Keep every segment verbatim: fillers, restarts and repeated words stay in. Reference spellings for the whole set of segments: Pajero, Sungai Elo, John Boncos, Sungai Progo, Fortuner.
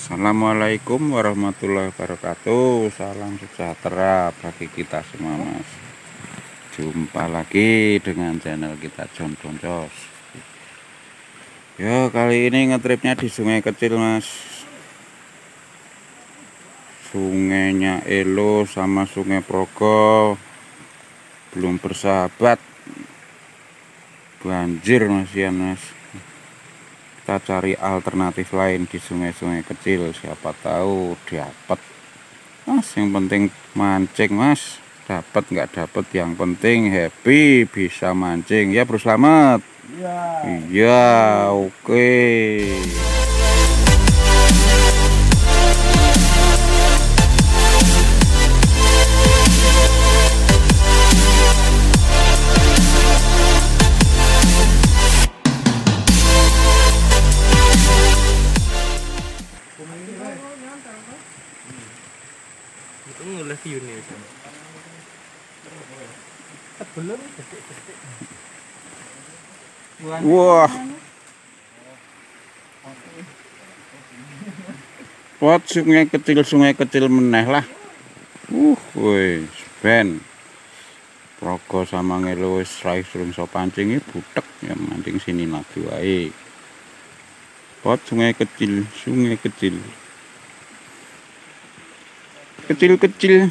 Assalamualaikum warahmatullahi wabarakatuh. Salam sejahtera bagi kita semua, Mas. Jumpa lagi dengan channel kita, John Boncos. Ya, kali ini ngetripnya di sungai kecil, Mas. Sungainya Elo sama Sungai Progo belum bersahabat. Banjir masian, Mas. Kita cari alternatif lain di sungai-sungai kecil, siapa tahu dapat, Mas. Yang penting mancing, Mas. Dapat nggak dapat yang penting happy, bisa mancing ya, Bro. Selamat ya. Iya, oke, okay. Wah, pot sungai kecil, sungai kecil meneh lah. Uh, woi, ben Progo sama Ngelo wis raih sering so pancing, butek ya mancing sini lagi wae. Pot sungai kecil, sungai kecil, kecil kecil.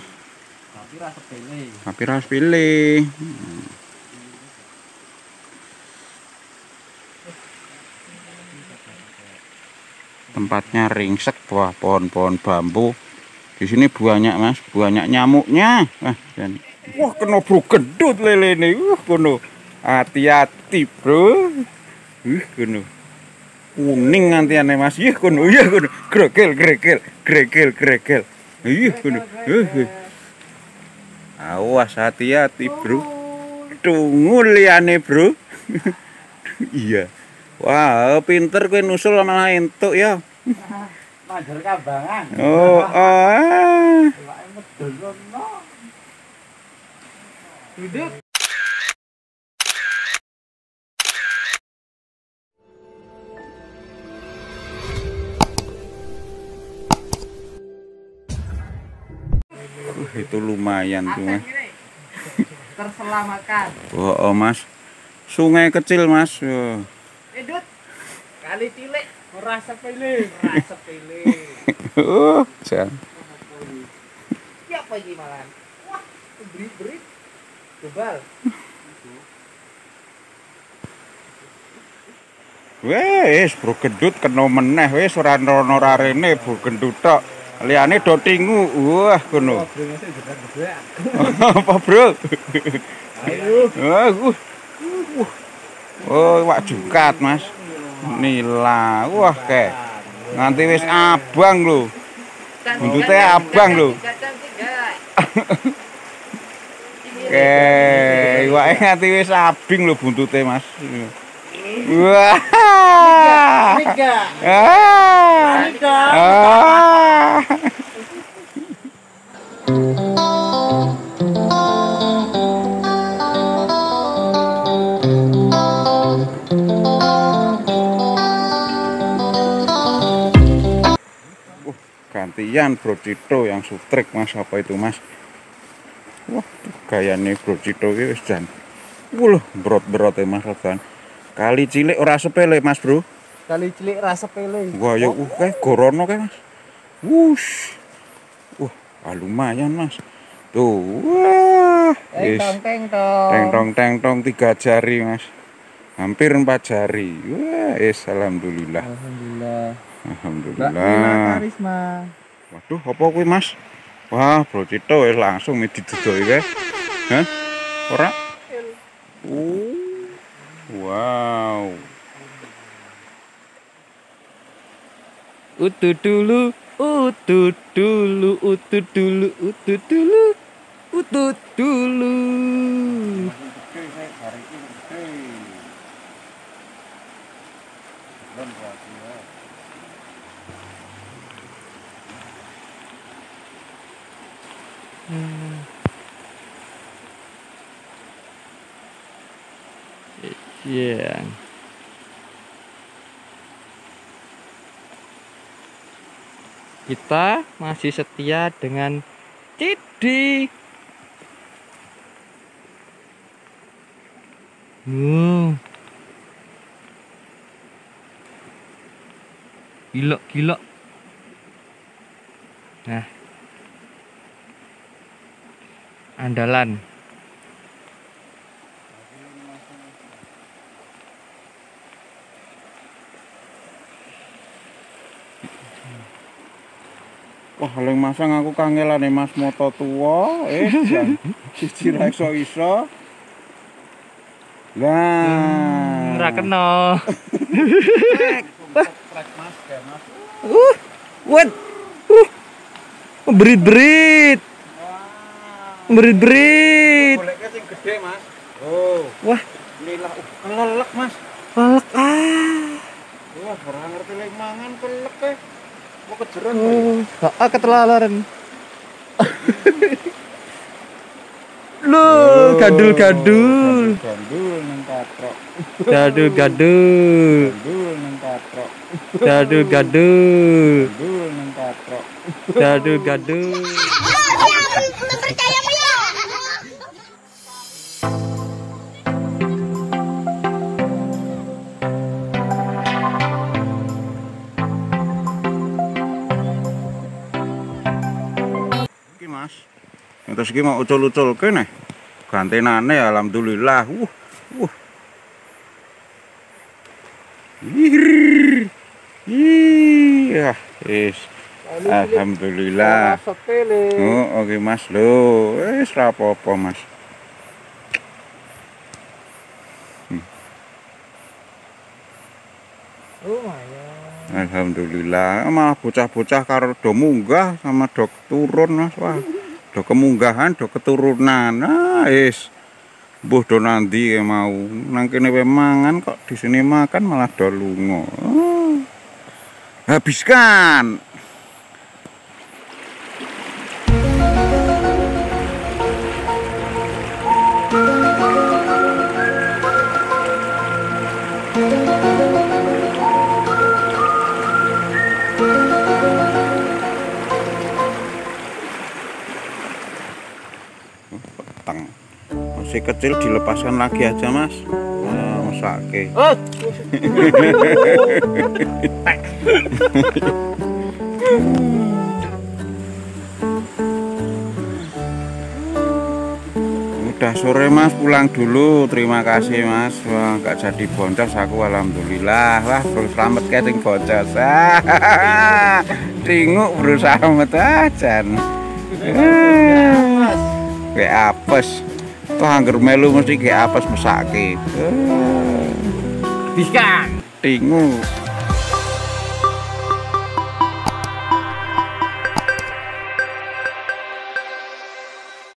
Tapi harus pilih. Tempatnya ringsek, buah pohon-pohon bambu. Di sini banyak, Mas, banyak nyamuknya. Wah, dan wah kena bro, gendut lele ini. Wah, kena. Hati-hati, Bro. Wih, kena. Kuning nanti aneh, Mas. Ih, kena. Iya, kena. Gregel, gregel, gregel, gregel. Ih, kena. Awas, hati-hati, Bro. Tunggu liane, Bro. Iya. Wah, wow, pinter kowe nusul malah entuk ya. Manjer kambangan. Oh, ah. Hidup. Itu lumayan tuh, Mas. Terselamatkan. Oh, oh, Mas. Sungai kecil, Mas. Oh. Edut. Kali cilik ora sepele, ora sepele. Oh, jan. Ya apa iki malan? Wah, berit-berit. Jebal. Wes, Bro gendut kena meneh wis ora ono rarene, Bro gendut tok. Liane do tingu. Wah, kono. Apa, Bro? Ayo. Wah. Oh, wak jukat, Mas. Nila. Wah, kek. Nanti wis abang lho. Buntute abang lho. Kek, iwake nganti wis abing lho buntute, Mas. Wah. Tiga. Ah. Gantian Bro Cito yang sutrik, Mas. Apa itu, Mas? Wah, gayane Bro Cito iki wis jan. Wuh, berot-berot, Mas, kan. Kali cilik ora sepele, Mas, Bro. Kali cilik ora sepele. Wah, ya uh, kae gorono kae, Mas. Wush. Wah, uh, lumayan, Mas. Tuh. Wah. Teng tong teng tong tiga jari, Mas. Hampir empat jari. Wah, es alhamdulillah. Alhamdulillah. Alhamdulillah. Mbak Karisma. Waduh, apa kuwi, Mas? Wah, Bro Cito wis langsung didodoi kae. Hah? Ora? Uh. Wow. Utu dulu, utu dulu, utu dulu, utu dulu, utu dulu. Hmm. Yeah. Kita masih setia dengan Cidi. Hmm. Gila-gila. Nah. Andalan. Wah, kalau masang aku kangelan nih mas moto tua, eh, siji ra iso iso. Lah, ra kena. Uh, what? Uh, berit-berit. Berit-berit. Goleknya sing gede, Mas. Oh. Wah, lilah kelelek, Mas. Kelelek ah. Wah, ora ngerti lek mangan kelelek e. Mau kejeran oh, kok. Heeh, ketelaran. Lho, gadul-gadul. Gadul nang katrok. Gadul-gadul. Gadul nang katrok. Gadul-gadul. Gadul nang katrok. Gadul-gadul. Enggak percaya aku ya. Terus iki mau ucul-ucul kene. Gantenane alhamdulillah. Wuh. Wuh. Iya, wis. Alhamdulillah. Oh, oke Mas lho. Wis ra apa-apa Mas. Hmm. Oh, ayo. Alhamdulillah. Malah bocah-bocah karo do munggah sama dok turun Mas. Wah. Do kemunggahan, do keturunan, nah is, buh do nanti ya mau, nangkini pemangan kok di sini makan malah do lungo, oh. Habiskan. Si kecil dilepaskan lagi aja mas, nah, masake. Oh. Udah sore mas, pulang dulu. Terima kasih mas. Wah, gak jadi boncos aku alhamdulillah. Wah, bro selamat keting boncos. Tinguk bro selamat aja. Kayak apes. Wah, anggar melu mesti kayak apes mesake. Biskan. Tingu.